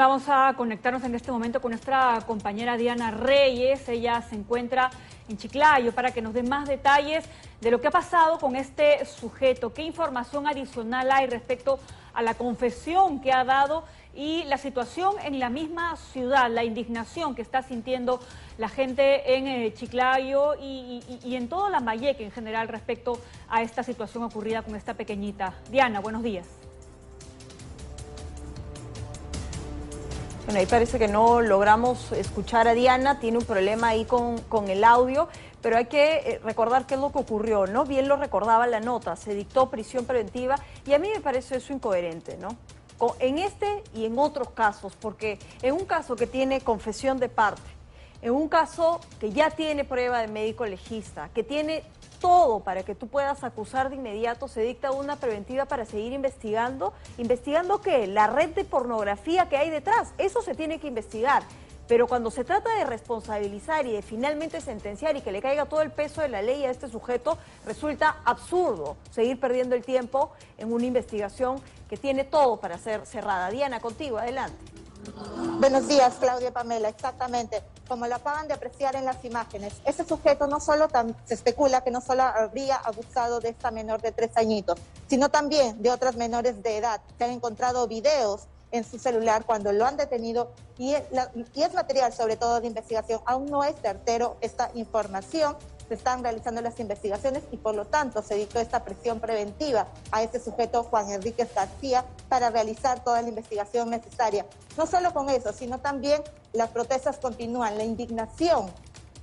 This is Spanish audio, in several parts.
Vamos a conectarnos en este momento con nuestra compañera Diana Reyes. Ella se encuentra en Chiclayo para que nos dé más detalles de lo que ha pasado con este sujeto. ¿Qué información adicional hay respecto a la confesión que ha dado y la situación en la misma ciudad, la indignación que está sintiendo la gente en Chiclayo y en toda la Lambayeque en general respecto a esta situación ocurrida con esta pequeñita? Diana, buenos días. Bueno, ahí parece que no logramos escuchar a Diana, tiene un problema ahí con el audio, pero hay que recordar qué es lo que ocurrió, ¿no? Bien lo recordaba la nota, se dictó prisión preventiva y a mí me parece eso incoherente, ¿no? En este y en otros casos, porque en un caso que tiene confesión de parte, en un caso que ya tiene prueba de médico legista, que tiene todo para que tú puedas acusar de inmediato, se dicta una preventiva para seguir investigando. ¿Investigando qué? La red de pornografía que hay detrás, eso se tiene que investigar. Pero cuando se trata de responsabilizar y de finalmente sentenciar y que le caiga todo el peso de la ley a este sujeto, resulta absurdo seguir perdiendo el tiempo en una investigación que tiene todo para ser cerrada. Diana, contigo, adelante. Buenos días, Claudia, Pamela. Exactamente, como lo acaban de apreciar en las imágenes, ese sujeto no solo se especula que no solo habría abusado de esta menor de 3 añitos, sino también de otras menores de edad. Se han encontrado videos en su celular cuando lo han detenido y es material sobre todo de investigación. Aún no es certero esta información. Se están realizando las investigaciones y por lo tanto se dictó esta prisión preventiva a este sujeto Juan Enríquez García para realizar toda la investigación necesaria. No solo con eso, sino también las protestas continúan, la indignación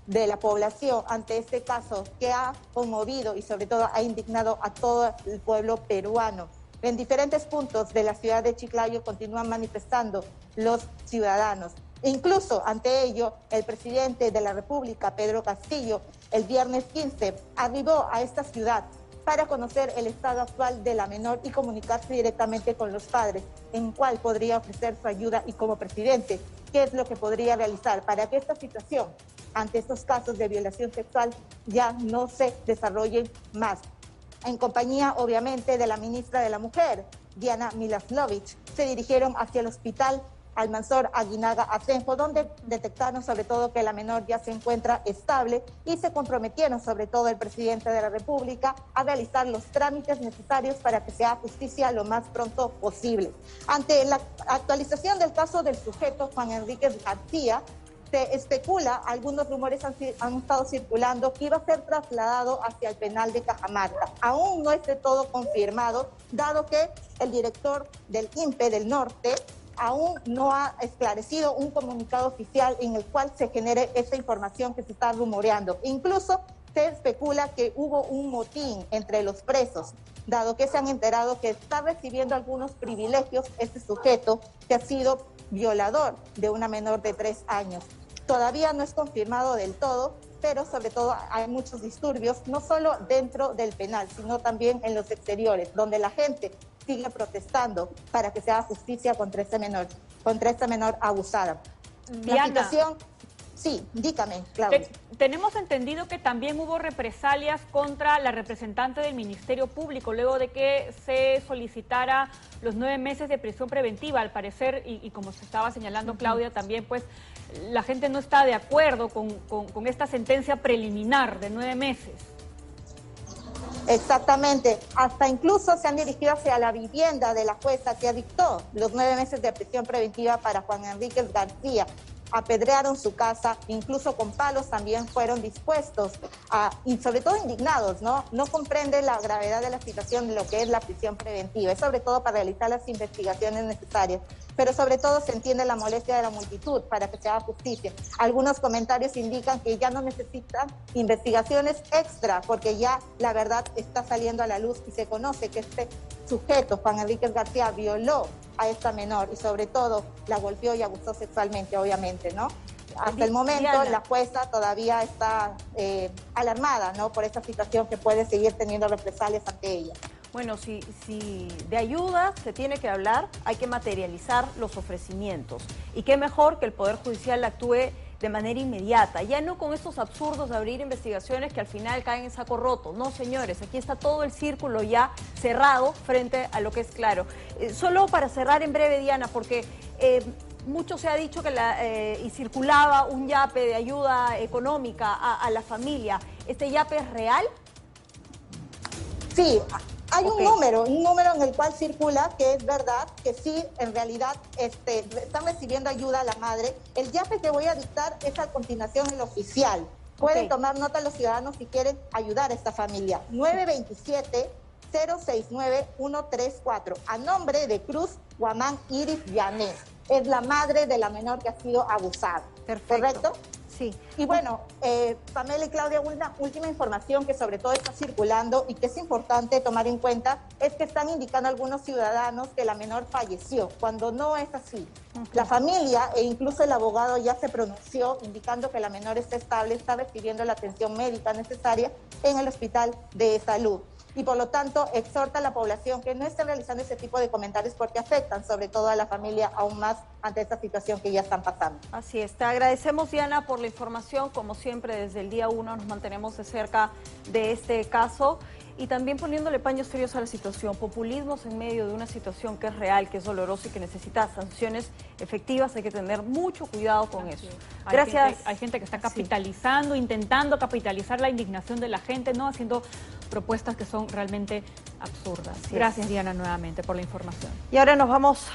de la población ante este caso que ha conmovido y sobre todo ha indignado a todo el pueblo peruano. En diferentes puntos de la ciudad de Chiclayo continúan manifestando los ciudadanos. Incluso ante ello, el presidente de la República, Pedro Castillo, el viernes 15 arribó a esta ciudad para conocer el estado actual de la menor y comunicarse directamente con los padres, en cuál podría ofrecer su ayuda y como presidente, qué es lo que podría realizar para que esta situación, ante estos casos de violación sexual, ya no se desarrollen más. En compañía, obviamente, de la ministra de la Mujer, Diana Miloslavich, se dirigieron hacia el hospital Almanzor Aguinaga Asenjo, donde detectaron sobre todo que la menor ya se encuentra estable y se comprometieron sobre todo el presidente de la República a realizar los trámites necesarios para que se haga justicia lo más pronto posible. Ante la actualización del caso del sujeto Juan Enríquez García, se especula, algunos rumores han estado circulando que iba a ser trasladado hacia el penal de Cajamarca. Aún no es de todo confirmado, dado que el director del INPE del Norte aún no ha esclarecido un comunicado oficial en el cual se genere esta información que se está rumoreando. Incluso se especula que hubo un motín entre los presos, dado que se han enterado que está recibiendo algunos privilegios este sujeto que ha sido violador de una menor de 3 años. Todavía no es confirmado del todo, pero sobre todo hay muchos disturbios, no solo dentro del penal, sino también en los exteriores, donde la gente sigue protestando para que se haga justicia contra esta menor abusada. Diana, la situación, sí, dígame, Claudia. Tenemos entendido que también hubo represalias contra la representante del Ministerio Público, luego de que se solicitara los 9 meses de prisión preventiva, al parecer, y como se estaba señalando Claudia también, pues la gente no está de acuerdo con esta sentencia preliminar de 9 meses. Exactamente, hasta incluso se han dirigido hacia la vivienda de la jueza que dictó los 9 meses de prisión preventiva para Juan Enríquez García. Apedrearon su casa, incluso con palos también fueron dispuestos y sobre todo indignados, ¿no? No comprenden la gravedad de la situación de lo que es la prisión preventiva, es sobre todo para realizar las investigaciones necesarias, pero sobre todo se entiende la molestia de la multitud para que se haga justicia. Algunos comentarios indican que ya no necesitan investigaciones extra porque ya la verdad está saliendo a la luz y se conoce que este sujeto, Juan Enríquez García, violó a esta menor y sobre todo la golpeó y abusó sexualmente, obviamente, ¿no? Hasta el momento, Diana, la jueza todavía está alarmada, ¿no?, por esta situación que puede seguir teniendo represalias ante ella. Bueno, si de ayuda se tiene que hablar, hay que materializar los ofrecimientos. Y qué mejor que el Poder Judicial actúe de manera inmediata, ya no con esos absurdos de abrir investigaciones que al final caen en saco roto. No, señores, aquí está todo el círculo ya cerrado frente a lo que es claro. Solo para cerrar en breve, Diana, porque Mucho se ha dicho que circulaba un yape de ayuda económica a la familia. ¿Este yape es real? Sí, hay un número en el cual circula que es verdad, que sí, en realidad están recibiendo ayuda a la madre. El yape que voy a dictar es a continuación el oficial. Pueden tomar nota los ciudadanos si quieren ayudar a esta familia. 927-069-134, a nombre de Cruz Guamán Iris Yanes. Es la madre de la menor que ha sido abusada. Perfecto. ¿Correcto? Sí. Y bueno, Pamela y Claudia, una última información que sobre todo está circulando y que es importante tomar en cuenta es que están indicando algunos ciudadanos que la menor falleció, cuando no es así. La familia e incluso el abogado ya se pronunció indicando que la menor está estable, está recibiendo la atención médica necesaria en el hospital de salud. Y por lo tanto exhorta a la población que no esté realizando ese tipo de comentarios porque afectan sobre todo a la familia aún más ante esta situación que ya están pasando. Así es, te agradecemos, Diana, por la información. Como siempre, desde el día 1 nos mantenemos de cerca de este caso y también poniéndole paños fríos a la situación. Populismos en medio de una situación que es real, que es dolorosa y que necesita sanciones efectivas. Hay que tener mucho cuidado con eso. Gracias. Hay gente que está capitalizando, intentando capitalizar la indignación de la gente, ¿no? Haciendo propuestas que son realmente absurdas. Gracias, Diana, nuevamente por la información. Y ahora nos vamos...